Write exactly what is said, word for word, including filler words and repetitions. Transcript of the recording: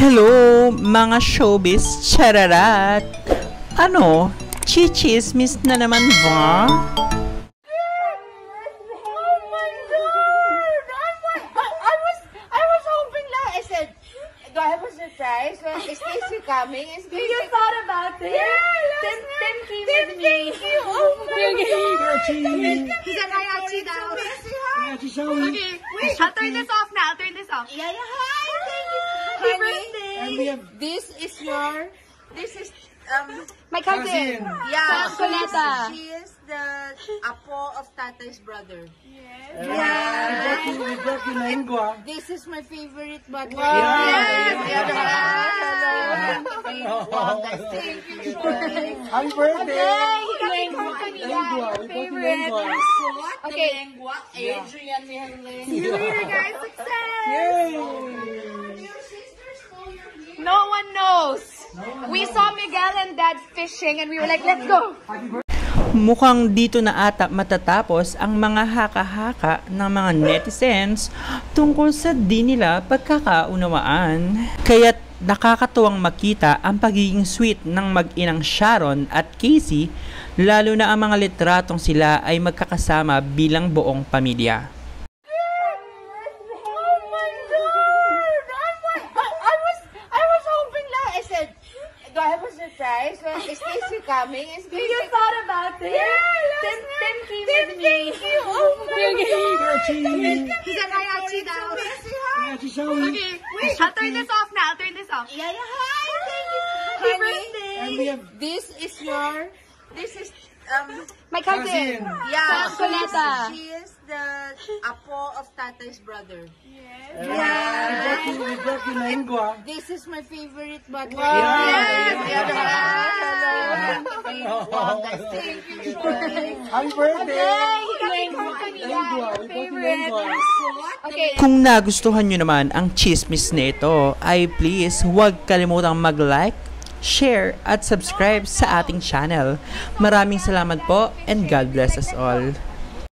Hello, mga showbiz chararat! Ano? Chichismis na naman ba? Oh my God! Oh my God! I was, I was hoping that I said, do I have a surprise? Well, is Casey coming? Is Casey... You thought about it? Yeah! Then, then came with me. Thank you! Oh my God! He's a mariachi now. Okay, wait. I'll turn this off now. I'll turn this off. Yeah, yeah. Hi! Thank you! Happy birthday! And we have, this is your... This is... Um, my cousin. cousin. Yeah, Cuneta. She is the apo of Tatay's brother. Yes. Yeah. yeah. yeah. And this is my favorite butler. Wow. Yes. yes. yes. yes. Wow. Thank you. Happy birthday. Lengua. We both lengua. Okay. Lengua. Adrian, we have lengua. See you later, guys. Success. Yay. No one knows. We saw Miguel and Dad fishing and we were like, let's go! Mukhang dito na ata matatapos ang mga haka-haka ng mga netizens tungkol sa di nila pagkakaunawaan. Kaya't nakakatuwang makita ang pagiging sweet ng mag-inang Sharon at Casey, lalo na ang mga litratong sila ay magkakasama bilang buong pamilya. Well, is Casey coming? Is Casey... You thought about it? Yeah, last then, night. Then came then with me. Thank you. Oh my God. He's a mariachi now. Okay, wait. I'll turn this off now. I'll turn this off. Yeah, yeah. Hi. Thank you. Happy birthday. Have... This is your... This is... Um, my cousin. Yeah, Cuneta. She is the apo of Tatay's brother. Yes. Yeah. yeah. We both lengua. This is my favorite butler. Wow. Yes. yes. yes. yes. Wow. Thank you. Happy birthday. Lengua. We both lengua. Okay. Kung nagustuhan nyo naman ang chismis na ito, ay please huwag kalimutang mag-like, share at subscribe sa ating channel. Maraming salamat po and God bless us all.